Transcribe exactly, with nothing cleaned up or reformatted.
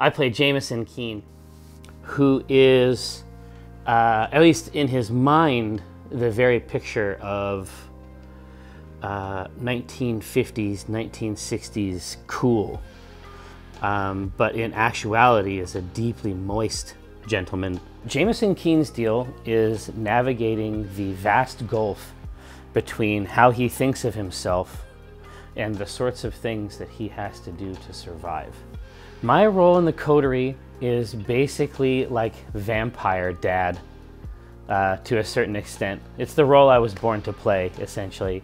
I play Jamison Keen, who is, uh, at least in his mind, the very picture of uh, nineteen fifties, nineteen sixties cool, um, but in actuality is a deeply moist gentleman. Jamison Keen's deal is navigating the vast gulf between how he thinks of himself and the sorts of things that he has to do to survive. My role in the coterie is basically like vampire dad, uh, to a certain extent. It's the role I was born to play, essentially.